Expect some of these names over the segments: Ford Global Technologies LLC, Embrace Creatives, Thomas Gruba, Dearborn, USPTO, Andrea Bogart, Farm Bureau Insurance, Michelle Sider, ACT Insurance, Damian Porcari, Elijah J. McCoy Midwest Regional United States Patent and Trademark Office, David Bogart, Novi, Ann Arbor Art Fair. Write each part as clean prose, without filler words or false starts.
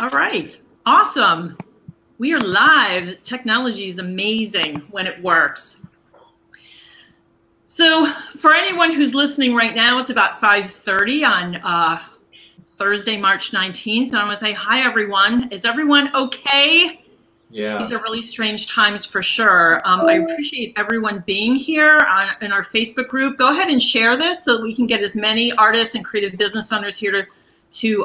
All right, awesome. We are live. Technology is amazing when it works. So for anyone who's listening right now, it's about 5:30 on Thursday, March 19th. And I want to say, hi, everyone. Is everyone okay? Yeah. These are really strange times for sure. I appreciate everyone being here in our Facebook group. Go ahead and share this so that we can get as many artists and creative business owners here to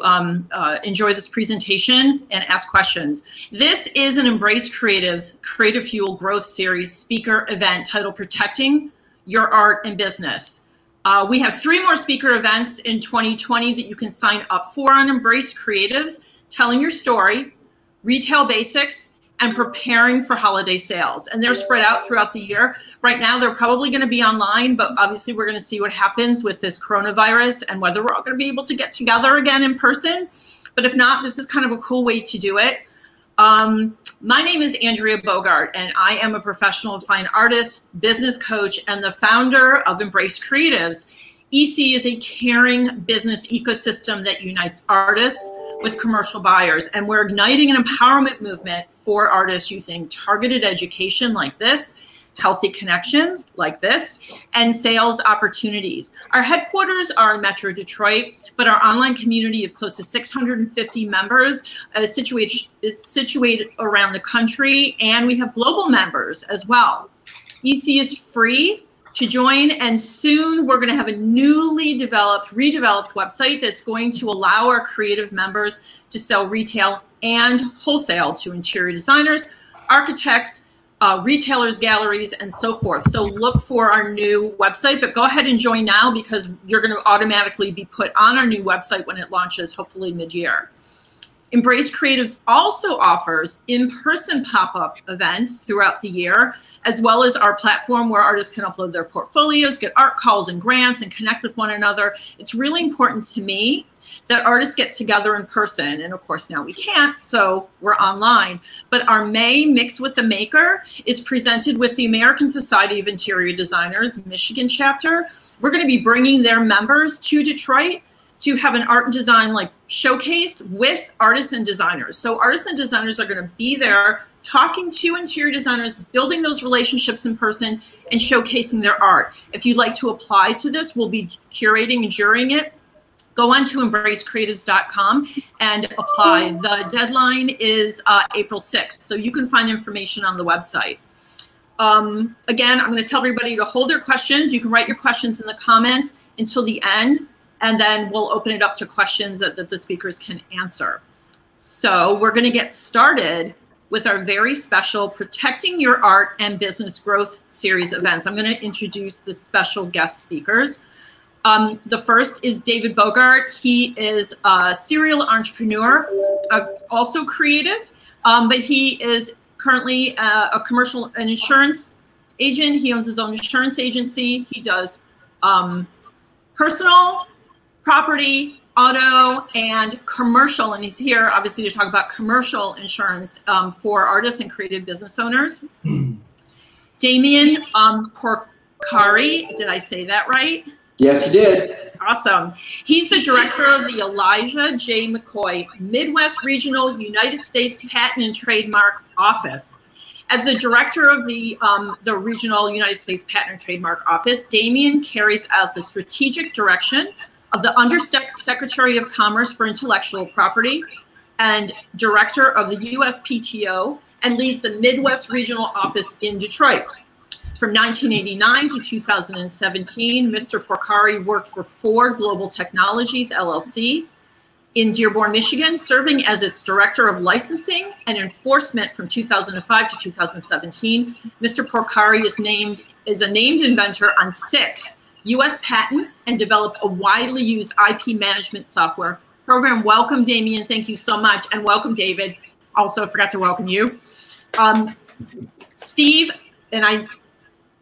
enjoy this presentation and ask questions. This is an Embrace Creatives Creative Fuel Growth Series speaker event titled Protecting Your Art and Business. We have 3 more speaker events in 2020 that you can sign up for on Embrace Creatives: Telling Your Story, Retail Basics, and Preparing for Holiday Sales. And they're spread out throughout the year. Right now, they're probably going to be online, but obviously we're going to see what happens with this coronavirus and whether we're all going to be able to get together again in person. But if not, this is kind of a cool way to do it. My name is Andrea Bogart, and I am a professional fine artist, business coach, and the founder of Embrace Creatives. EC is a caring business ecosystem that unites artists with commercial buyers, and we're igniting an empowerment movement for artists using targeted education like this, healthy connections like this, and sales opportunities. Our headquarters are in Metro Detroit, but our online community of close to 650 members is situated around the country, and we have global members as well. EC is free to join, and soon we're going to have a newly redeveloped website that's going to allow our creative members to sell retail and wholesale to interior designers, architects, retailers, galleries, and so forth. So look for our new website, but go ahead and join now because you're going to automatically be put on our new website when it launches, hopefully mid-year. Embrace Creatives also offers in-person pop-up events throughout the year, as well as our platform where artists can upload their portfolios, get art calls and grants, and connect with one another. It's really important to me that artists get together in person, and of course now we can't, so we're online. But our May Mix with the Maker is presented with the American Society of Interior Designers Michigan chapter. We're going to be bringing their members to Detroit to have an art and design like showcase with artists and designers. So artists and designers are going to be there talking to interior designers, building those relationships in person, and showcasing their art. If you'd like to apply to this, we'll be curating and jurying it. Go on to embracecreatives.com and apply. The deadline is April 6th, so you can find information on the website. Again, I'm going to tell everybody to hold their questions. You can write your questions in the comments until the end, and then we'll open it up to questions that the speakers can answer. So we're going to get started with our very special Protecting Your Art and Business Growth Series events. I'm going to introduce the special guest speakers. The first is David Bogart. He is a serial entrepreneur, also creative, but he is currently a commercial and insurance agent. He owns his own insurance agency. He does personal, property, auto, and commercial. And he's here, obviously, to talk about commercial insurance for artists and creative business owners. Damian Porcari, did I say that right? Yes, you did. Awesome. He's the director of the Elijah J. McCoy Midwest Regional United States Patent and Trademark Office. As the director of the Regional United States Patent and Trademark Office, Damian carries out the strategic direction of the Undersecretary of Commerce for Intellectual Property and Director of the USPTO, and leads the Midwest Regional Office in Detroit. From 1989 to 2017, Mr. Porcari worked for Ford Global Technologies LLC in Dearborn, Michigan, serving as its Director of Licensing and Enforcement from 2005 to 2017. Mr. Porcari is a named inventor on 6 U.S. patents and developed a widely used IP management software program. Welcome, Damian. Thank you so much. And welcome, David. Also, forgot to welcome you. Steve, and I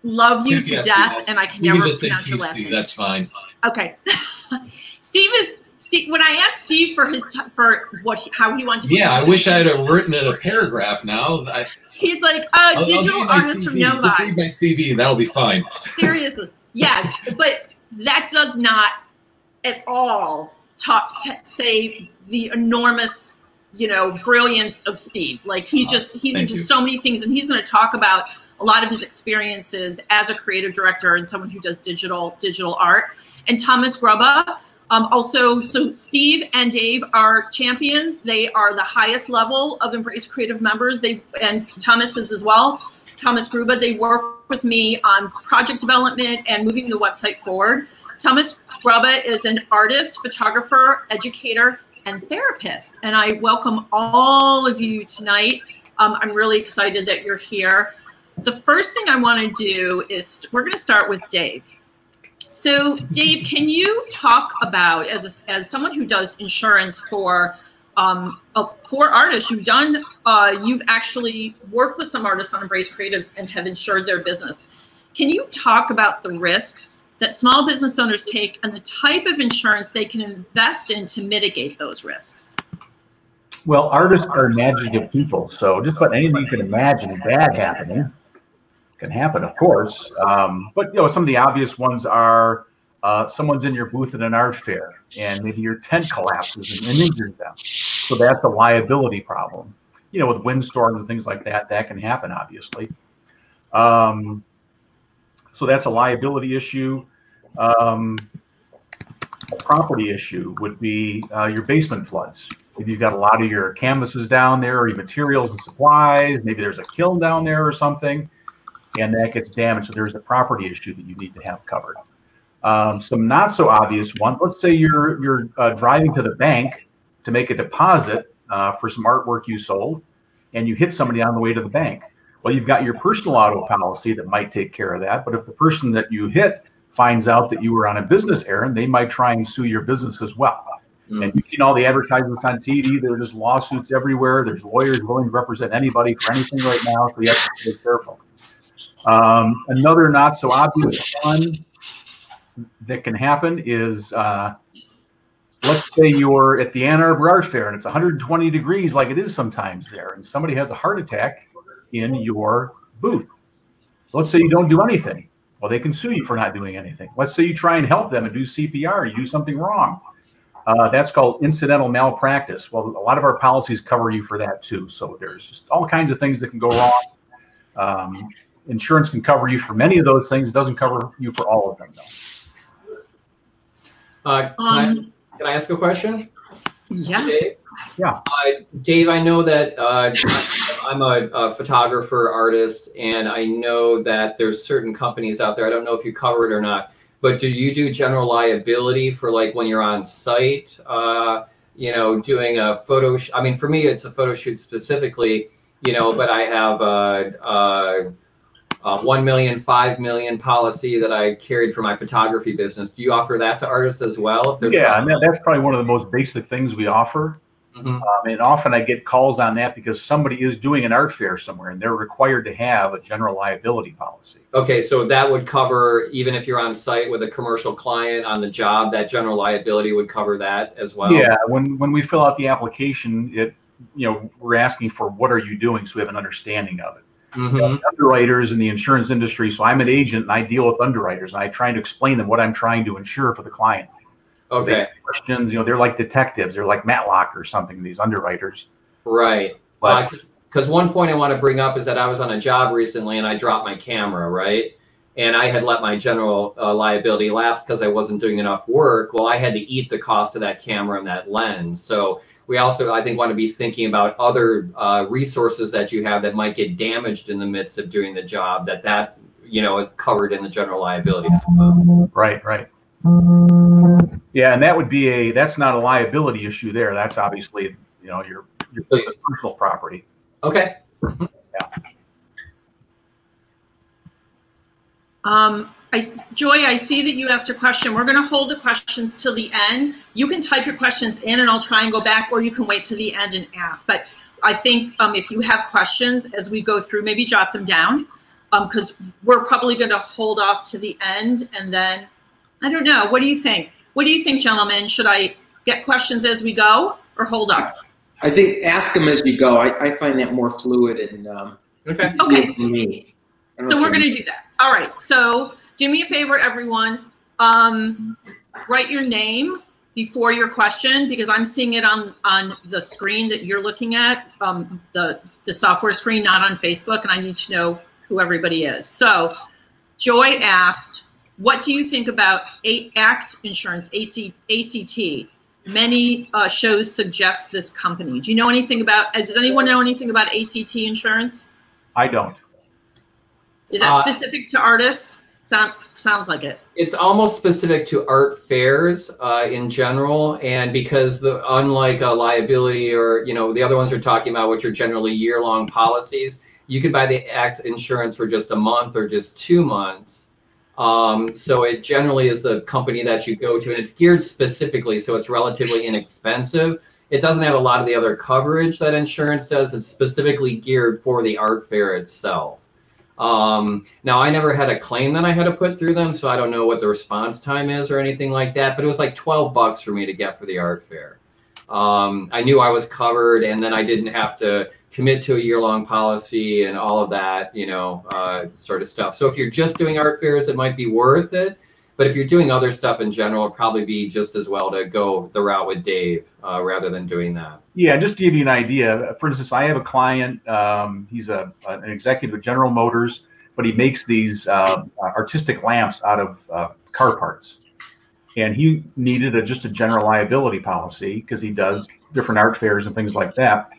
love you to death, and I can never pronounce your last name. That's fine. Okay. Steve, when I asked Steve for how he wanted to be. Yeah, I wish I had written in a paragraph now. He's like, digital artist from Novi. Just read my CV, that'll be fine. Seriously. Yeah, but that does not at all say the enormous you know, brilliance of Steve. Like he's into so many things, and he's going to talk about a lot of his experiences as a creative director and someone who does digital art. And Thomas Gruba, so Steve and Dave are champions. They are the highest level of Embrace Creative members. And Thomas is as well. Thomas Gruba, they work with me on project development and moving the website forward. Thomas Gruba is an artist, photographer, educator, and therapist. And I welcome all of you tonight. I'm really excited that you're here. The first thing I want to do is we're going to start with Dave. So Dave, can you talk about, as someone who does insurance for artists, you've actually worked with some artists on Embrace Creatives and have insured their business. Can you talk about the risks that small business owners take and the type of insurance they can invest in to mitigate those risks? Well, artists are imaginative people, so just about anything you can imagine bad happening can happen, of course. But you know, some of the obvious ones are someone's in your booth at an art fair, and maybe your tent collapses and injures them. So that's a liability problem. You know, with windstorms and things like that, that can happen, obviously. So that's a liability issue. A property issue would be your basement floods. If you've got a lot of your canvases down there, or your materials and supplies, maybe there's a kiln down there or something, and that gets damaged. So there's a property issue that you need to have covered. Some not so obvious ones. Let's say you're driving to the bank to make a deposit for some artwork you sold, and you hit somebody on the way to the bank. Well, you've got your personal auto policy that might take care of that, but if the person that you hit finds out that you were on a business errand, they might try and sue your business as well. And you've seen all the advertisements on TV. There's lawsuits everywhere. There's lawyers willing to represent anybody for anything right now, so you have to be careful. Another not so obvious one that can happen is, let's say you're at the Ann Arbor Art Fair and it's 120 degrees like it is sometimes there, and somebody has a heart attack in your booth. Let's say you don't do anything. Well, they can sue you for not doing anything. Let's say you try and help them and do CPR, you do something wrong. That's called incidental malpractice. Well, a lot of our policies cover you for that too. So there's just all kinds of things that can go wrong. Insurance can cover you for many of those things. It doesn't cover you for all of them though. Can I ask a question? Yeah. Dave? Yeah. Dave, I know that I'm a photographer, artist, and I know that there's certain companies out there. I don't know if you cover it or not. But do you do general liability for like when you're on site, you know, doing a photo? I mean, for me, it's a photo shoot specifically, you know, but I have a 1 million, 5 million policy that I carried for my photography business. Do you offer that to artists as well? If yeah, I mean, that's probably one of the most basic things we offer. And often I get calls on that because somebody is doing an art fair somewhere and they're required to have a general liability policy. Okay, so that would cover, even if you're on site with a commercial client on the job, that general liability would cover that as well? Yeah, when we fill out the application, we're asking for what are you doing so we have an understanding of it. Underwriters in the insurance industry, so I'm an agent and I deal with underwriters and I try to explain them what I'm trying to insure for the client. Okay. Questions, you know, they're like detectives. They're like Matlock or something, these underwriters. Right. Because one point I want to bring up is that I was on a job recently and I dropped my camera, right? And I had let my general liability lapse because I wasn't doing enough work. Well, I had to eat the cost of that camera and that lens. So we also, I think, want to be thinking about other resources that you have that might get damaged in the midst of doing the job that, you know, is covered in the general liability. Right, right. Yeah, and that would be that's not a liability issue there. That's obviously, you know, your personal property. Okay. Yeah. Joy, I see that you asked a question. We're going to hold the questions till the end. You can type your questions in and I'll try and go back, or you can wait till the end and ask. But I think if you have questions as we go through, maybe jot them down because we're probably going to hold off to the end and then I don't know. What do you think? What do you think, gentlemen? Should I get questions as we go or hold up? I think ask them as you go. I find that more fluid and okay. Me. So we're going to do that. All right. So do me a favor, everyone. Write your name before your question, because I'm seeing it on the screen that you're looking at, the software screen, not on Facebook, and I need to know who everybody is. So Joy asked, what do you think about ACT Insurance, ACT? Many shows suggest this company. Do you know anything about, does anyone know anything about ACT Insurance? I don't. Is that specific to artists? Sounds like it. It's almost specific to art fairs in general, and because unlike a liability or the other ones you're talking about, which are generally year-long policies, you can buy the ACT Insurance for just a month or just 2 months. So it generally is the company that you go to, and it's geared specifically, so it's relatively inexpensive. It doesn't have a lot of the other coverage that insurance does. It's specifically geared for the art fair itself. Now, I never had a claim that I had to put through them, so I don't know what the response time is or anything like that, but it was like $12 for me to get for the art fair. I knew I was covered, and then I didn't have to commit to a year-long policy and all of that, sort of stuff. So if you're just doing art fairs, it might be worth it, but if you're doing other stuff in general, it'd probably be just as well to go the route with Dave rather than doing that. Yeah, just to give you an idea, for instance, I have a client, he's an executive at General Motors, but he makes these artistic lamps out of car parts. And he needed just a general liability policy because he does different art fairs and things like that.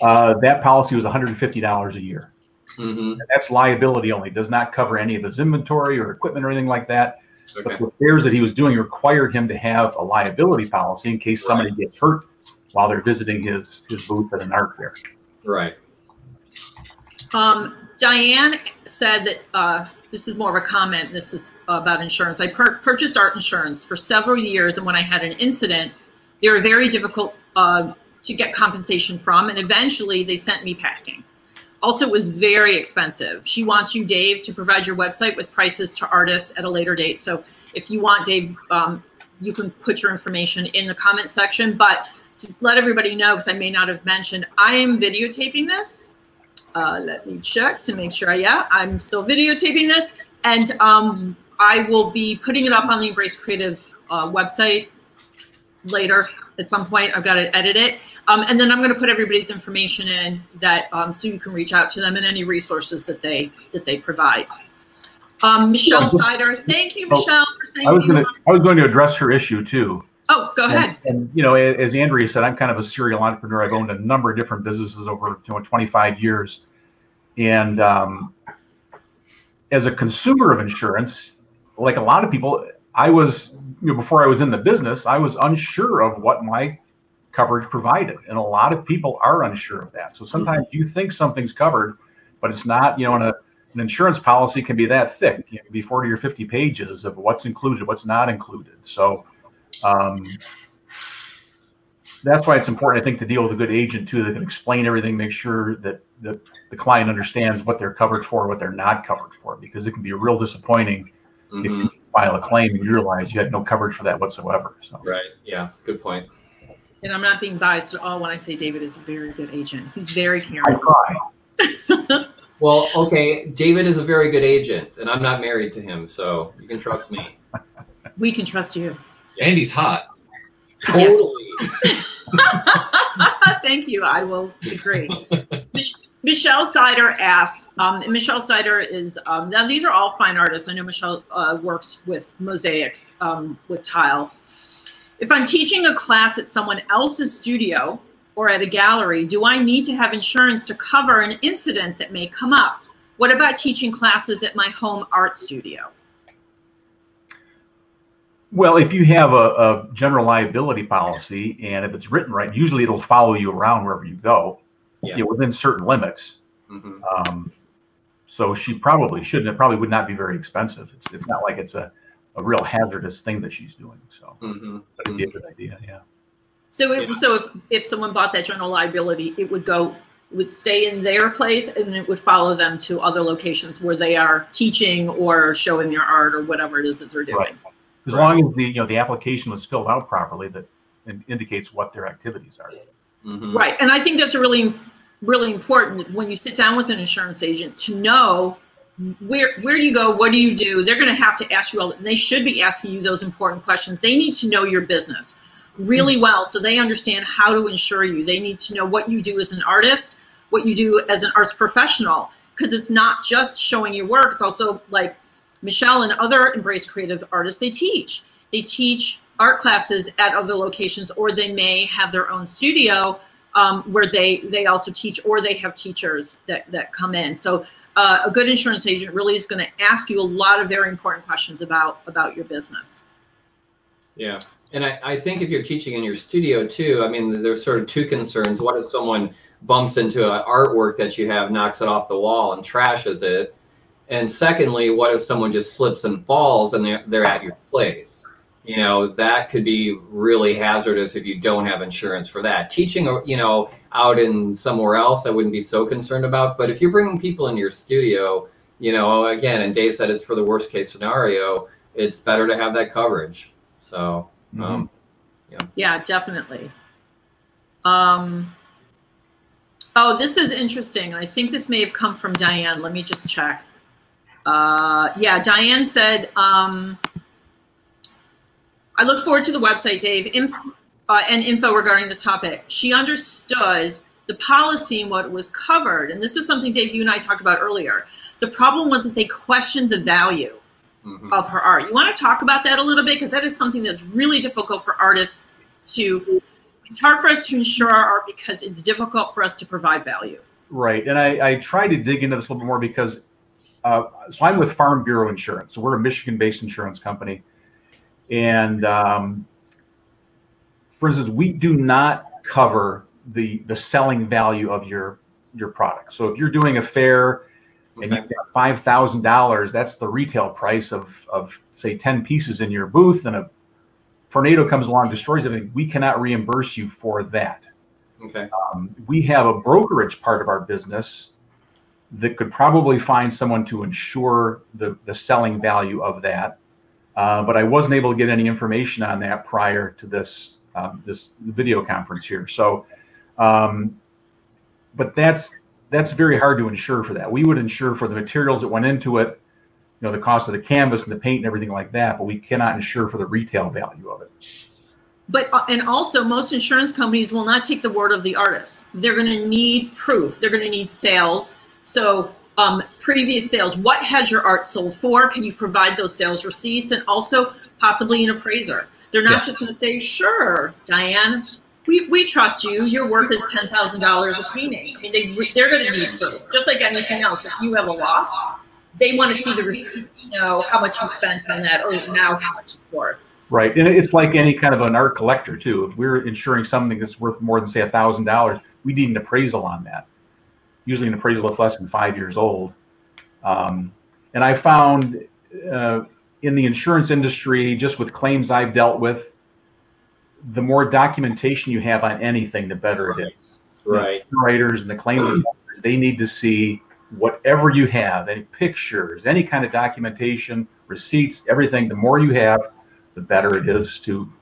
That policy was $150 a year. Mm-hmm. And that's liability only. It does not cover any of his inventory or equipment or anything like that. Okay. But the fairs that he was doing required him to have a liability policy in case somebody gets hurt while they're visiting his booth at an art fair. Right. Diane said that this is more of a comment. This is about insurance. I purchased art insurance for several years, and when I had an incident, they were very difficult to get compensation from, and eventually they sent me packing. Also, it was very expensive. She wants you, Dave, to provide your website with prices to artists at a later date. So if you want, Dave, you can put your information in the comment section. But to let everybody know, because I may not have mentioned, I am videotaping this. Let me check to make sure, yeah, I'm still videotaping this. And I will be putting it up on the Embrace Creatives website later at some point. I've got to edit it. And then I'm going to put everybody's information in that so you can reach out to them and any resources that they provide. Michelle Sider, thank you, Michelle, for saying I was going to address her issue, too. Oh, go ahead. And as Andrea said, I'm kind of a serial entrepreneur. I've owned a number of different businesses over 25 years. And as a consumer of insurance, like a lot of people, I was, before I was in the business, I was unsure of what my coverage provided. And a lot of people are unsure of that. So sometimes you think something's covered, but it's not, and an insurance policy can be that thick. It can be 40 or 50 pages of what's included, what's not included. So that's why it's important, I think, to deal with a good agent too, that can explain everything, make sure that the client understands what they're covered for, what they're not covered for, because it can be real disappointing if you file a claim and you realize you had no coverage for that whatsoever. So. Right. Yeah. Good point. And I'm not being biased at all when I say David is a very good agent. He's very caring. I try. Well, okay. David is a very good agent, and I'm not married to him, so you can trust me. We can trust you. And he's hot. Totally. Yes. Thank you. I will agree. Michelle Sider asks, and Michelle Sider is, now these are all fine artists. I know Michelle works with mosaics, with tile. If I'm teaching a class at someone else's studio or at a gallery, do I need to have insurance to cover an incident that may come up? What about teaching classes at my home art studio? Well, if you have a general liability policy, and if it's written right, usually it'll follow you around wherever you go, within certain limits. Mm-hmm. So she probably shouldn't. It probably would not be very expensive. It's not like it's a real hazardous thing that she's doing. So but it'd be a good idea, yeah. So if someone bought that general liability, it would stay in their place, and it would follow them to other locations where they are teaching or showing their art or whatever it is that they're doing. Right. As long as the the application was filled out properly, that indicates what their activities are. Mm-hmm. Right, and I think that's really important when you sit down with an insurance agent to know where do you go, what do you do? They're going to have to ask you all, and they should be asking you those important questions. They need to know your business really well so they understand how to insure you. They need to know what you do as an artist, what you do as an arts professional, because it's not just showing your work. It's also like Michelle and other Embrace Creative artists, they teach. They teach art classes at other locations, or they may have their own studio where they also teach, or they have teachers that come in. So a good insurance agent really is going to ask you a lot of very important questions about your business. Yeah. And I think if you're teaching in your studio too, I mean, there's sort of two concerns. What if someone bumps into an artwork that you have, knocks it off the wall and trashes it? And secondly, what if someone just slips and falls and they're at your place? You know, that could be really hazardous if you don't have insurance for that. Teaching, you know, out in somewhere else, I wouldn't be so concerned about. But if you're bringing people in your studio, you know, again, and Dave said it's for the worst case scenario, it's better to have that coverage. So, yeah, definitely. Oh, this is interesting. I think this may have come from Diane. Let me just check. Yeah, Diane said, I look forward to the website, Dave, and info regarding this topic. She understood the policy and what was covered. And this is something, Dave, you and I talked about earlier. The problem was that they questioned the value of her art. You want to talk about that a little bit? Because that is something that's really difficult for artists to, it's hard for us to insure our art because it's difficult for us to provide value. Right, and I tried to dig into this a little bit more because, so I'm with Farm Bureau Insurance. So we're a Michigan-based insurance company. And for instance, we do not cover the selling value of your product. So if you're doing a fair and you've got $5,000, that's the retail price of say 10 pieces in your booth, and a tornado comes along, destroys everything, we cannot reimburse you for that. Okay. We have a brokerage part of our business that could probably find someone to insure the selling value of that. But I wasn't able to get any information on that prior to this this video conference here. So, but that's very hard to insure for that. We would insure for the materials that went into it, you know, the cost of the canvas and the paint and everything like that. But we cannot insure for the retail value of it. But and also, most insurance companies will not take the word of the artist. They're going to need proof. They're going to need sales. So. Previous sales, what has your art sold for? Can you provide those sales receipts, and also possibly an appraiser? They're not just going to say, sure, Diane, we trust you. Your work is $10,000 a painting. I mean, they're going to need proof. Just like anything else, if you have a loss, they want to see the receipts to know how much you spent on that, or now how much it's worth. Right, and it's like any kind of an art collector too. If we're insuring something that's worth more than, say, $1,000, we need an appraisal on that. Usually an appraisal that's less than 5 years old. And I found in the insurance industry, just with claims I've dealt with, the more documentation you have on anything, the better it is. Right. The underwriters and the claims, they need to see whatever you have, any pictures, any kind of documentation, receipts, everything. The more you have, the better it is to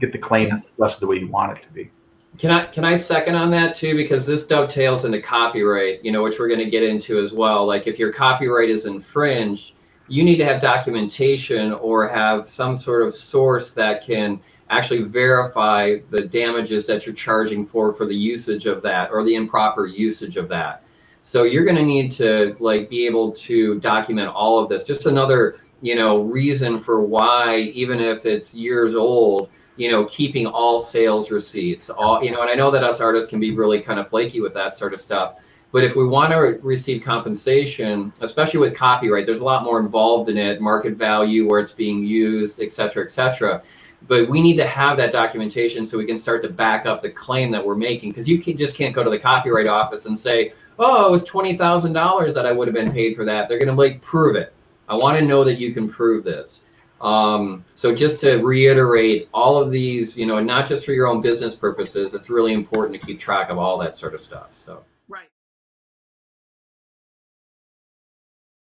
get the claim less the way you want it to be. Can I second on that too, because this dovetails into copyright, you know, which we're going to get into as well. Like if your copyright is infringed, you need to have documentation or have some sort of source that can actually verify the damages that you're charging for the usage of that or the improper usage of that. So you're going to need to like be able to document all of this. Just another, you know, reason for why, even if it's years old, you know, keeping all sales receipts, all, you know, and I know that us artists can be really kind of flaky with that sort of stuff. But if we want to receive compensation, especially with copyright, there's a lot more involved in it, market value, where it's being used, et cetera, et cetera. But we need to have that documentation so we can start to back up the claim that we're making, because you just can't go to the copyright office and say, oh, it was $20,000 that I would have been paid for that. They're going to like prove it. I want to know that you can prove this. So just to reiterate all of these, you know, and not just for your own business purposes, it's really important to keep track of all that sort of stuff. So.